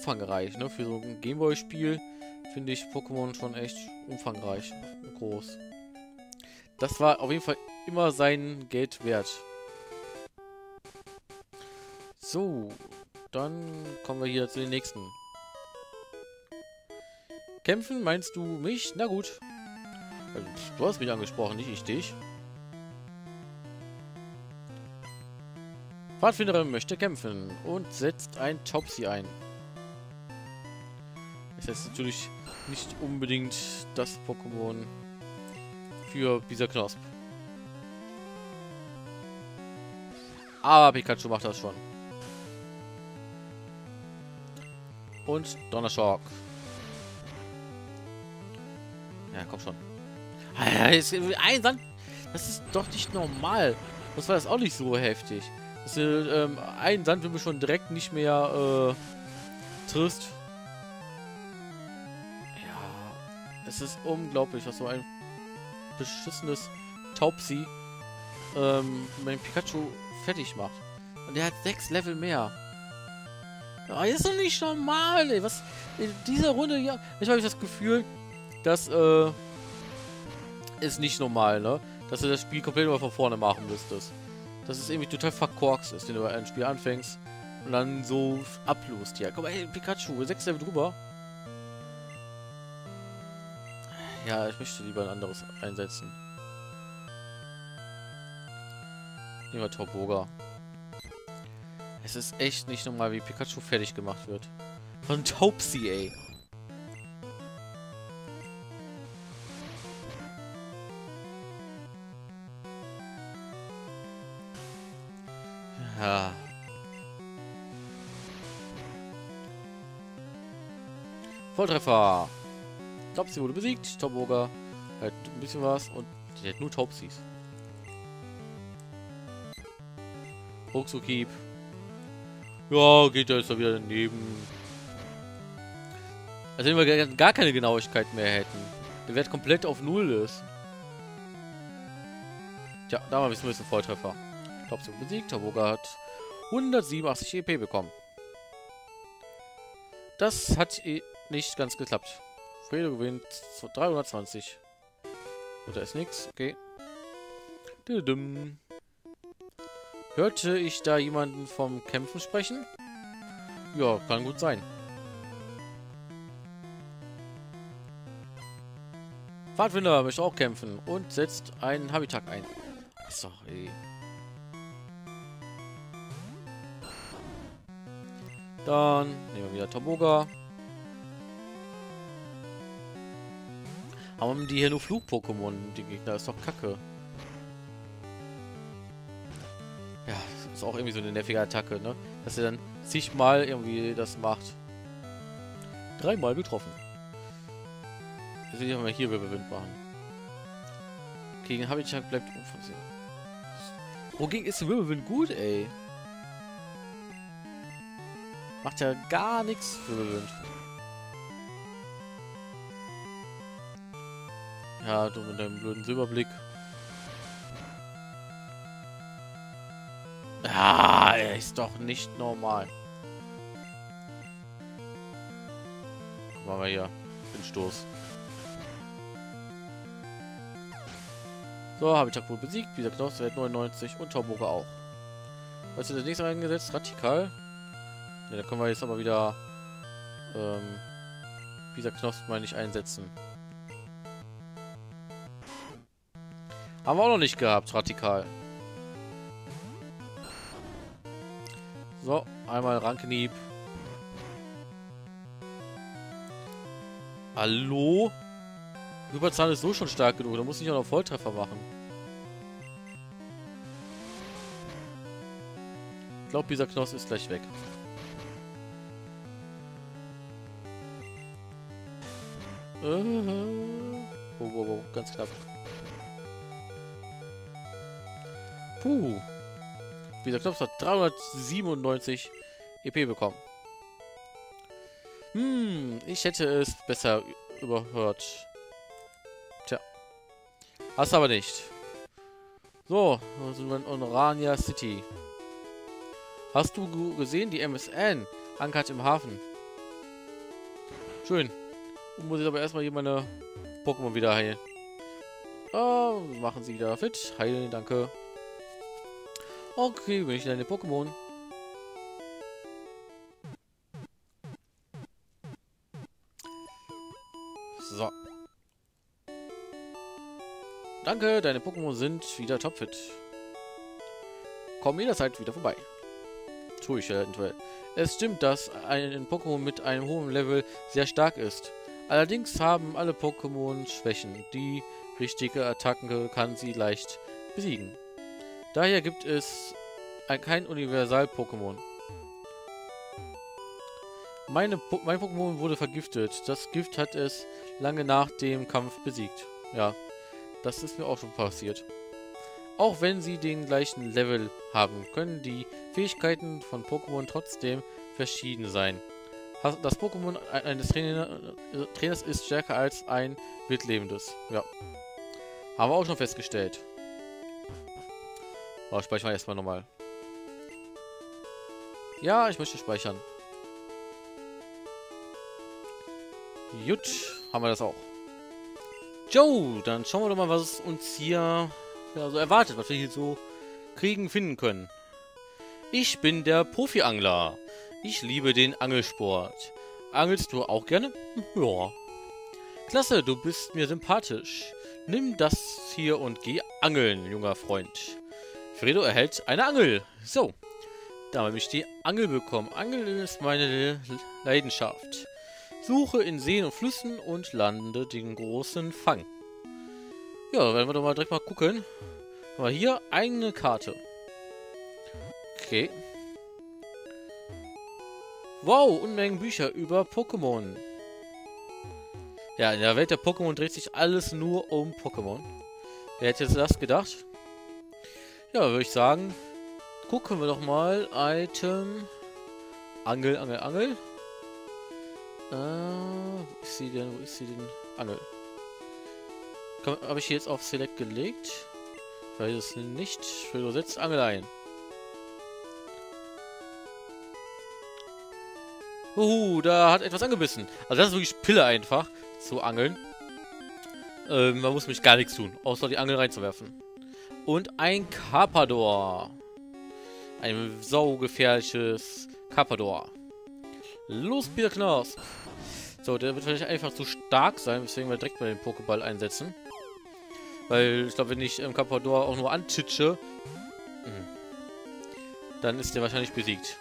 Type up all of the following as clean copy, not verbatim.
umfangreich, ne? Für so ein Gameboy-Spiel finde ich Pokémon schon echt umfangreich und groß. Das war auf jeden Fall immer sein Geld wert. So, dann kommen wir hier zu den nächsten. Kämpfen, meinst du mich? Na gut. Also, du hast mich angesprochen, nicht ich dich. Pfadfinderin möchte kämpfen und setzt ein Topsy ein. Das ist natürlich nicht unbedingt das Pokémon für dieser Knosp. Aber Pikachu macht das schon. Und Donnerschock. Ja, komm schon. Ein Sand. Das ist doch nicht normal. Das war das auch nicht so heftig. Das ist, ein Sandwirbel schon direkt nicht mehr trist. Ja, es ist unglaublich, was so ein beschissenes Taubsi mein Pikachu fertig macht. Und der hat 6 Level mehr. Ja, ist doch nicht normal, ey. Was in dieser Runde hier. Manchmal habe ich das Gefühl, dass ist nicht normal, ne? Dass du das Spiel komplett mal von vorne machen müsstest. Dass es irgendwie total verkorkst ist, wenn du ein Spiel anfängst und dann so ablust. Ja, komm, ey, Pikachu, 6 Level drüber. Ja, ich möchte lieber ein anderes einsetzen. Nehmen wir Tauboga. Es ist echt nicht normal, wie Pikachu fertig gemacht wird. Von Taubsi, ey. Ja. Volltreffer! Taubsi wurde besiegt, Tauboga hat ein bisschen was und die hat nur Taubsis. Ruckzuckieb. Ja, geht ja jetzt da wieder daneben. Als wenn wir gar keine Genauigkeit mehr hätten. Der Wert komplett auf Null ist. Tja, da haben wir ein bisschen Volltreffer. Taubsi wurde besiegt, Tauboga hat 187 EP bekommen. Das hat nicht ganz geklappt. Fredo gewinnt 320. Und da ist nichts. Okay. Hörte ich da jemanden vom Kämpfen sprechen? Ja, kann gut sein. Pfadfinder möchte auch kämpfen und setzt einen Habitat ein. Achso, ey. Dann nehmen wir wieder Tauboga. Haben die hier nur Flug-Pokémon? Die Gegner ist doch kacke. Ja, das ist auch irgendwie so eine nervige Attacke, ne? Dass er dann zigmal irgendwie das macht. 3-mal getroffen. Jetzt will ich mal hier Wirbelwind machen. Gegen Habitat bleibt unversehrt. Wogegen ist Wirbelwind gut, ey? Macht ja gar nichts für Wirbelwind. Ja, du mit deinem blöden Silberblick. Ah, er ist doch nicht normal. Guck mal hier. Windstoß. So, habe ich wohl besiegt. Dieser Knosp hat 99 und Tauboga auch. Was ist das nächste eingesetzt? Radikal. Ja, da können wir jetzt aber wieder dieser Knosp mal nicht einsetzen. Haben wir auch noch nicht gehabt, radikal. So, einmal Rankenhieb. Hallo? Überzahn ist so schon stark genug, da muss ich auch noch Volltreffer machen. Ich glaube, dieser Knosp ist gleich weg. Oh, oh, oh, ganz knapp. Puh. Dieser Knopf hat 397 EP bekommen. Hm, ich hätte es besser überhört. Tja. Hast aber nicht. So, dann sind wir in Orania City. Hast du gesehen, die MSN ankert im Hafen. Schön. Und muss jetzt aber erstmal hier meine Pokémon wieder heilen. Machen sie wieder fit. Heilen, danke. Okay, bin ich deine Pokémon. So. Danke, deine Pokémon sind wieder topfit. Komm jederzeit wieder vorbei. Tue ich ja eventuell. Es stimmt, dass ein Pokémon mit einem hohen Level sehr stark ist. Allerdings haben alle Pokémon Schwächen. Die richtige Attacke kann sie leicht besiegen. Daher gibt es kein Universal-Pokémon. Mein Pokémon wurde vergiftet. Das Gift hat es lange nach dem Kampf besiegt. Ja, das ist mir auch schon passiert. Auch wenn sie den gleichen Level haben, können die Fähigkeiten von Pokémon trotzdem verschieden sein. Das Pokémon eines Trainers ist stärker als ein wildlebendes. Ja. Haben wir auch schon festgestellt. Oh, speichern wir erstmal nochmal. Ja, ich möchte speichern. Gut, haben wir das auch. Jo, dann schauen wir doch mal, was uns hier ja, so erwartet, was wir hier so finden können. Ich bin der Profi-Angler. Ich liebe den Angelsport. Angelst du auch gerne? Ja. Klasse, du bist mir sympathisch. Nimm das hier und geh angeln, junger Freund. Fredo erhält eine Angel. So, da habe ich die Angel bekommen. Angeln ist meine Leidenschaft. Suche in Seen und Flüssen und lande den großen Fang. Ja, dann werden wir doch mal direkt mal gucken. Haben wir hier eigene Karte. Okay. Wow, Unmengen Bücher über Pokémon. Ja, in der Welt der Pokémon dreht sich alles nur um Pokémon. Wer hätte jetzt das gedacht? Ja, würde ich sagen, gucken wir doch mal. Item. Angel, Angel, Angel. Wo ist sie denn? Wo ist sie denn? Angel. Habe ich hier jetzt auf Select gelegt? Ich weiß es nicht. Fredo setzt Angel ein. Da hat etwas angebissen. Also das ist wirklich Pille einfach, zu angeln. Man muss nämlich gar nichts tun, außer die Angel reinzuwerfen. Und ein Carpador. Ein saugefährliches Carpador. Los, Peter Knaus. So, der wird vielleicht einfach zu stark sein, deswegen wir direkt mal den Pokéball einsetzen. Weil, ich glaube, wenn ich Carpador auch nur antitsche, dann ist der wahrscheinlich besiegt.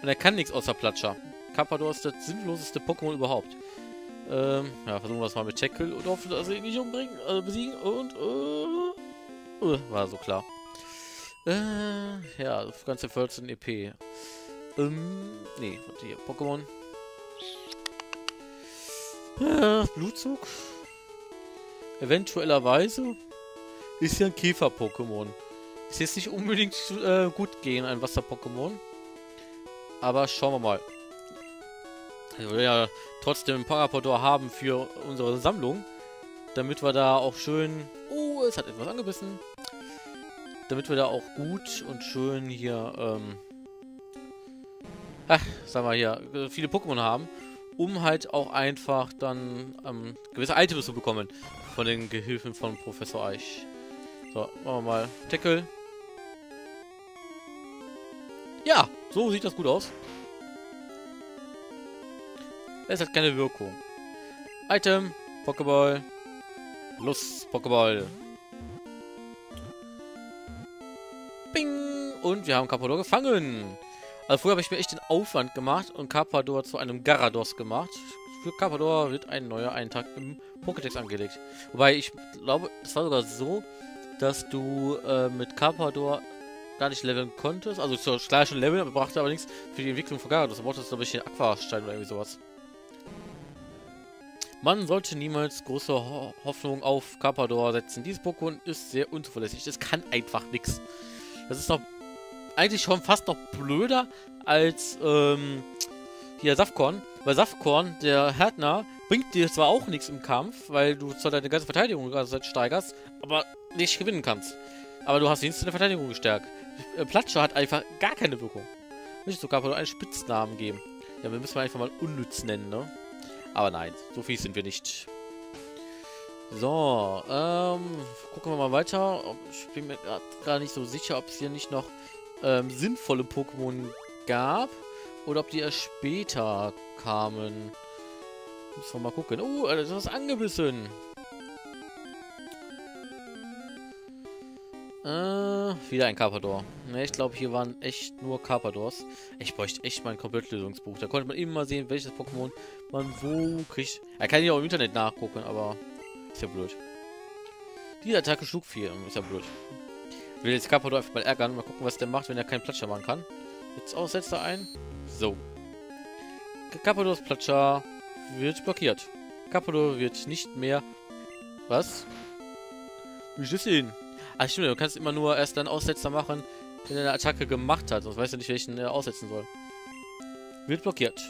Und er kann nichts außer Platscher. Carpador ist das sinnloseste Pokémon überhaupt. Ja, versuchen wir es mal mit Tackle und hoffen, dass wir ihn nicht umbringen, besiegen und war so klar. Ja, das ganze 14 EP. Nee, warte hier, Pokémon. Blutzug. Eventuellerweise ist ja ein Käfer-Pokémon. Ist jetzt nicht unbedingt gut gegen ein Wasser-Pokémon. Aber schauen wir mal. Ich will ja trotzdem ein Carpador haben für unsere Sammlung, damit wir da auch schön... Oh, es hat etwas angebissen. Damit wir da auch gut und schön hier, sagen wir hier, viele Pokémon haben, um halt auch einfach dann gewisse Items zu bekommen von den Gehilfen von Professor Eich. So, machen wir mal Tackle. Ja, so sieht das gut aus. Es hat keine Wirkung. Item, Pokéball. Los, Pokéball. Bing! Und wir haben Carpador gefangen. Also früher habe ich mir echt den Aufwand gemacht und Carpador zu einem Gyarados gemacht. Für Carpador wird ein neuer Eintrag im Pokédex angelegt. Wobei ich glaube, es war sogar so, dass du mit Carpador gar nicht leveln konntest. Also zwar klar schon leveln, aber brachte aber nichts für die Entwicklung von Gyarados. Da brauchtest du, glaube ich, den Aquastein oder irgendwie sowas. Man sollte niemals große Hoffnung auf Carpador setzen. Dieses Pokémon ist sehr unzuverlässig. Es kann einfach nichts. Das ist doch eigentlich schon fast noch blöder als hier Saftkorn. Weil Saftkorn, der Härtner, bringt dir zwar auch nichts im Kampf, weil du zwar deine ganze Verteidigung die ganze Zeit steigerst, aber nicht gewinnen kannst. Aber du hast wenigstens deine Verteidigung gestärkt. Platscher hat einfach gar keine Wirkung. Nicht sogar, weil du einen Spitznamen geben. Ja, wir müssen einfach mal unnütz nennen, ne? Aber nein, so fies sind wir nicht. So, gucken wir mal weiter. Ich bin mir gerade nicht so sicher, ob es hier nicht noch sinnvolle Pokémon gab. Oder ob die erst später kamen. Müssen wir mal gucken. Oh, das ist angebissen. Wieder ein Carpador. Ne, ich glaube, hier waren echt nur Carpadors. Ich bräuchte echt mal ein Komplettlösungsbuch. Da konnte man immer sehen, welches Pokémon man wo kriegt. Er kann ja auch im Internet nachgucken, aber ist ja blöd. Diese Attacke schlug viel. Ist ja blöd. Ich will jetzt Carpador einfach mal ärgern. Mal gucken, was der macht, wenn er keinen Platscher machen kann. Jetzt auch setzt er ein. So. Carpadors Platscher wird blockiert. Carpador wird nicht mehr... Was? Wie ist das denn? Ach stimmt, du kannst immer nur erst dann Aussetzer machen, wenn er eine Attacke gemacht hat. Sonst weißt du nicht, welchen er aussetzen soll. Wird blockiert.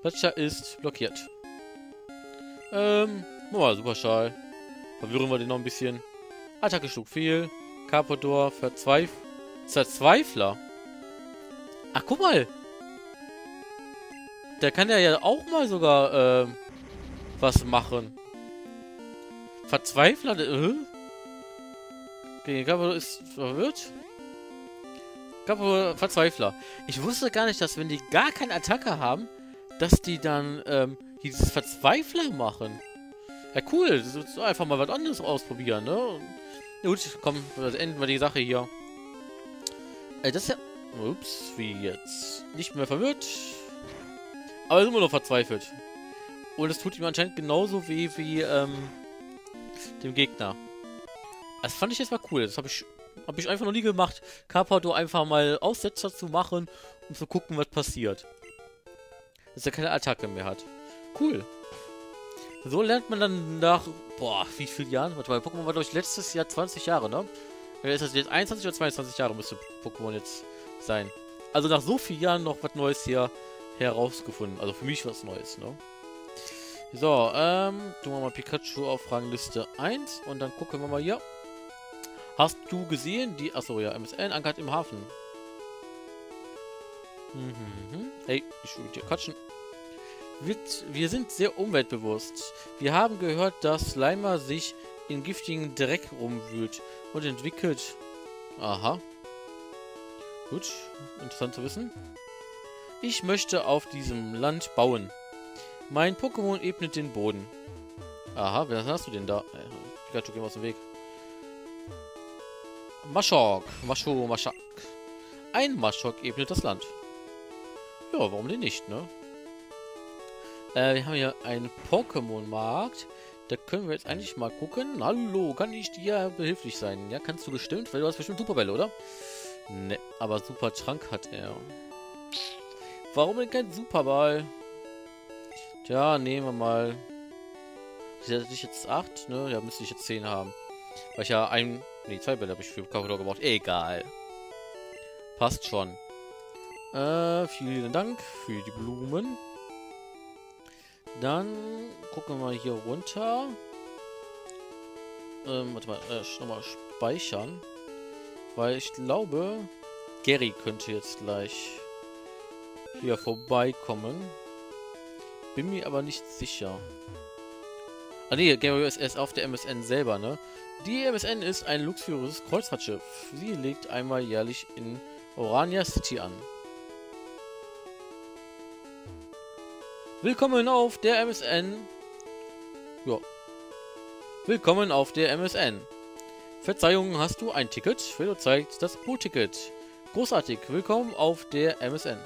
Platscher ist blockiert. Nochmal Superschall. Verwirren wir den noch ein bisschen. Attacke schlug fehl. Carpador Verzweifler. Ach, guck mal. Da kann er ja auch mal sogar was machen. Verzweifler? Okay, Carpador ist verwirrt. Carpador Verzweifler. Ich wusste gar nicht, dass wenn die gar keine Attacke haben, dass die dann dieses Verzweifler machen. Ja, cool. So einfach mal was anderes ausprobieren, ne? Gut, komm, enden wir die Sache hier. Das ist ja... Ups, wie jetzt? Nicht mehr verwirrt. Aber er ist immer noch verzweifelt. Und es tut ihm anscheinend genauso weh wie dem Gegner. Das fand ich jetzt mal cool. Das hab ich einfach noch nie gemacht. Carpador einfach mal Aussetzer zu machen, um zu gucken, was passiert. Dass er keine Attacke mehr hat. Cool. So lernt man dann nach... Boah, wie viele Jahren? Warte mal, Pokémon war durch letztes Jahr 20 Jahre, ne? Ist das jetzt 21 oder 22 Jahre müsste Pokémon jetzt sein. Also nach so vielen Jahren noch was Neues hier herausgefunden. Also für mich was Neues, ne? So, tun wir mal Pikachu auf Rangliste 1 und dann gucken wir mal hier. Hast du gesehen die... Achso, ja, MSN ankert im Hafen. Hey, ich will dir quatschen. Wir sind sehr umweltbewusst. Wir haben gehört, dass Slimer sich in giftigen Dreck rumwühlt und entwickelt. Aha. Gut, interessant zu wissen. Ich möchte auf diesem Land bauen. Mein Pokémon ebnet den Boden. Aha, was hast du denn da? Pikachu, geh mal aus dem Weg. Maschok. Maschak. Ein Maschok ebnet das Land. Ja, warum denn nicht, ne? Wir haben hier einen Pokémon-Markt. Da können wir jetzt eigentlich mal gucken. Hallo, kann ich dir behilflich sein? Ja, kannst du bestimmt, weil du hast bestimmt Superbälle, oder? Ne, aber Supertrank hat er. Warum denn kein Superball? Tja, nehmen wir mal. Ich hätte jetzt 8, ne? Ja, müsste ich jetzt 10 haben. Weil ich ja ein... Ne, 2 Bälle habe ich für Carpador gebraucht. Egal. Passt schon. Vielen Dank für die Blumen. Dann gucken wir mal hier runter. Warte mal, nochmal speichern. Weil ich glaube, Gary könnte jetzt gleich hier vorbeikommen. Bin mir aber nicht sicher. Ah ne, Gary ist erst auf der MSN selber, ne? Die MSN ist ein luxuriöses Kreuzfahrtschiff. Sie legt einmal jährlich in Orania City an. Willkommen auf der MSN. Ja. Willkommen auf der MSN. Verzeihung, hast du ein Ticket? Fedor zeigt das Blue-Ticket. Großartig. Willkommen auf der MSN.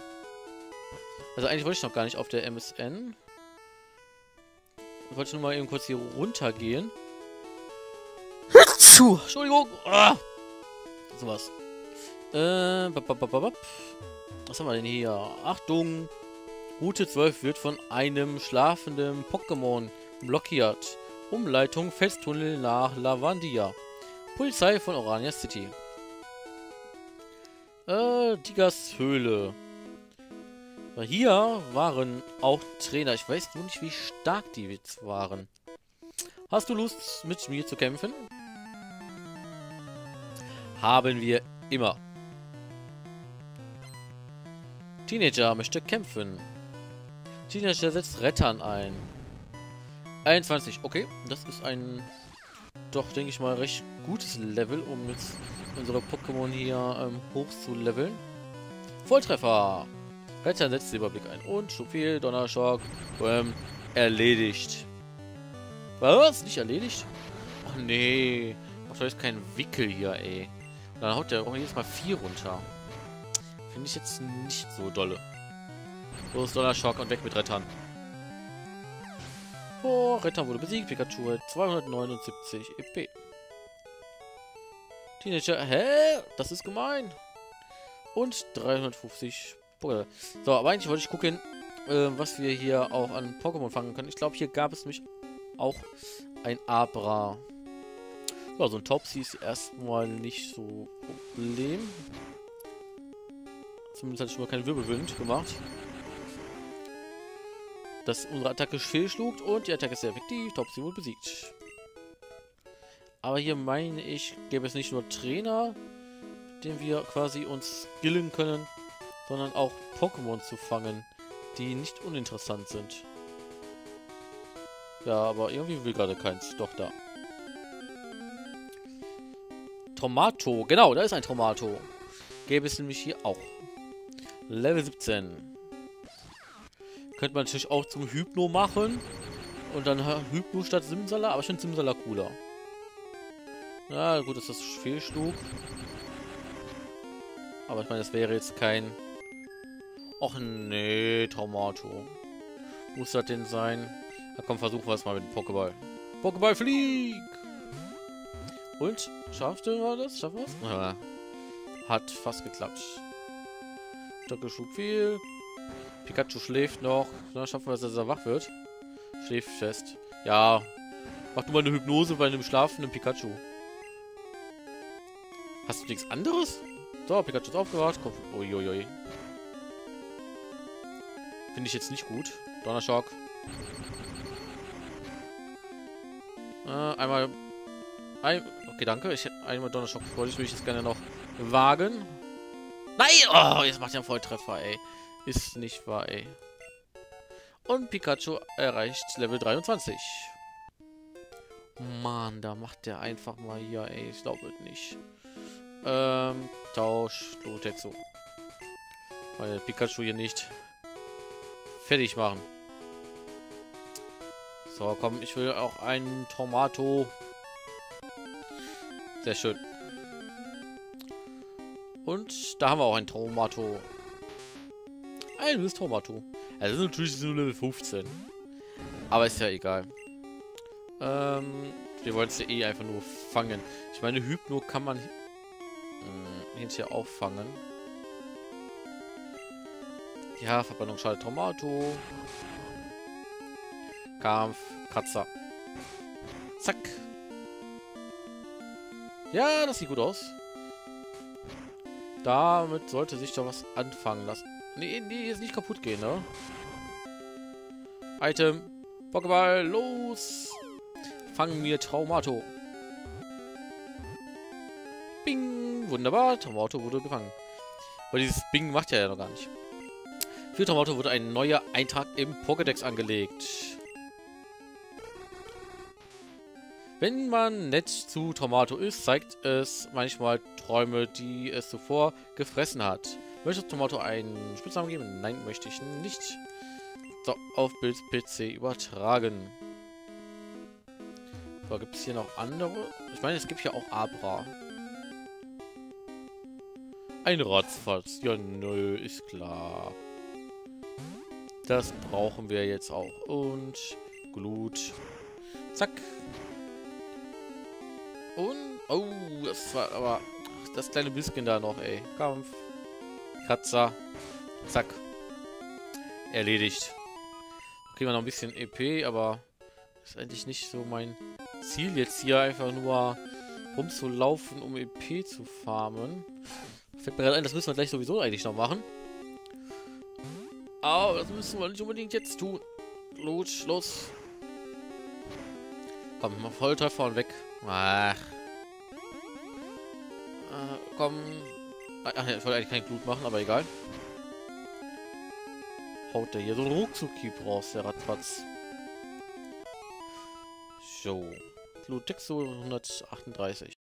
Also eigentlich wollte ich noch gar nicht auf der MSN. Ich wollte nur mal eben kurz hier runtergehen. Zu. Entschuldigung. Ah. So was. Was haben wir denn hier? Achtung. Route 12 wird von einem schlafenden Pokémon blockiert. Umleitung Felstunnel nach Lavandia. Polizei von Orania City. Digas Höhle. Hier waren auch Trainer. Ich weiß nur nicht, wie stark die jetzt waren. Hast du Lust, mit mir zu kämpfen? Haben wir immer. Teenager möchte kämpfen. Teenager setzt Rettern ein. 21, okay. Das ist ein, doch, denke ich mal, recht gutes Level, um jetzt unsere Pokémon hier hoch zu leveln. Volltreffer! Rettern setzt Silberblick ein. Und so viel Donnerschock. Erledigt. Was? Nicht erledigt? Oh nee. Macht doch jetzt keinen Wickel hier, ey. Und dann haut der auch jedes Mal 4 runter. Finde ich jetzt nicht so dolle. Los, Donnerschock und weg mit Rettern. Oh, Rettern wurde besiegt. Pikachu hat 279 EP. Teenager. Hä? Das ist gemein. Und 350 Pokémon. So, aber eigentlich wollte ich gucken, was wir hier auch an Pokémon fangen können. Ich glaube, hier gab es nämlich auch ein Abra. Ja, so ein Topsy ist erstmal nicht so Problem. Zumindest hatte ich schon mal keinen Wirbelwind gemacht. Dass unsere Attacke fehlschlug und die Attacke ist sehr effektiv. Topsy wurde besiegt. Aber hier meine ich, gäbe es nicht nur Trainer, den wir quasi uns skillen können, sondern auch Pokémon zu fangen, die nicht uninteressant sind. Ja, aber irgendwie will gerade keins. Doch, da. Traumato. Genau, da ist ein Traumato. Gäbe es nämlich hier auch. Level 17. Könnte man natürlich auch zum Hypno machen. Und dann Hypno statt Simsala. Aber ich finde Simsala cooler. Na gut, dass das fehlschlug. Aber ich meine, das wäre jetzt kein... Och nee, Traumato. Muss das denn sein? Na komm, versuchen wir es mal mit dem Pokéball. Pokéball flieg! Und? Schaffte wir das? Schaffen wir es? Ja. Hat fast geklappt. Stocke schlug viel. Pikachu schläft noch. Na, schaffen wir es, dass er wach wird. Schläft fest. Ja. Mach du mal eine Hypnose bei einem schlafenden Pikachu. Hast du nichts anderes? So, Pikachu ist aufgewacht. Komm. Uiuiui. Finde ich jetzt nicht gut. Donnerschock. Einmal... okay, danke. Ich hätte einmal Donnerschock wollte ich mich jetzt gerne noch wagen. Nein! Oh, jetzt macht er einen Volltreffer, ey. Ist nicht wahr, ey. Und Pikachu erreicht Level 23. Mann, da macht der einfach mal hier, ey. Ich glaube nicht. Tausch. Lotexo. Weil Pikachu hier nicht... fertig machen. So, komm, ich will auch einen Traumato. Sehr schön. Und da haben wir auch ein Traumato. Ein Traumato. Also das ist natürlich nur Level 15. Aber ist ja egal. Wir wollen es ja eh einfach nur fangen. Ich meine, Hypno kann man hinterher auch fangen. Ja, Verbrennung schadet Traumato. Kampf, Kratzer. Zack. Ja, das sieht gut aus. Damit sollte sich doch was anfangen lassen. Nee, nee, jetzt nicht kaputt gehen, ne? Item. Pokéball, los. Fangen wir Traumato. Bing. Wunderbar, Traumato wurde gefangen. Aber dieses Bing macht ja noch gar nicht. Für Traumato wurde ein neuer Eintrag im Pokédex angelegt. Wenn man nett zu Traumato ist, zeigt es manchmal Träume, die es zuvor gefressen hat. Möchtest du Traumato einen Spitznamen geben? Nein, möchte ich nicht. So, auf Bild PC übertragen. So, gibt es hier noch andere? Ich meine, es gibt hier auch Abra. Ein Ratzfatz. Ja, nö, ist klar. Das brauchen wir jetzt auch. Und Glut. Zack. Und... oh, das war aber... ach, das kleine bisschen da noch, ey. Kampf. Katzer. Zack. Erledigt. Okay, wir noch ein bisschen EP, aber... ist eigentlich nicht so mein Ziel jetzt hier, einfach nur rumzulaufen, um EP zu farmen. Fällt mir gerade ein, das müssen wir gleich sowieso eigentlich noch machen. Au, das müssen wir nicht unbedingt jetzt tun. Los, los. Komm, mal Volltreffer und weg. Ach. Komm. Ach, ich wollte eigentlich kein Blut machen, aber egal. haut der hier so einen Ruckzuck-Keep raus, der Ratzfatz. So. Clutexo 138.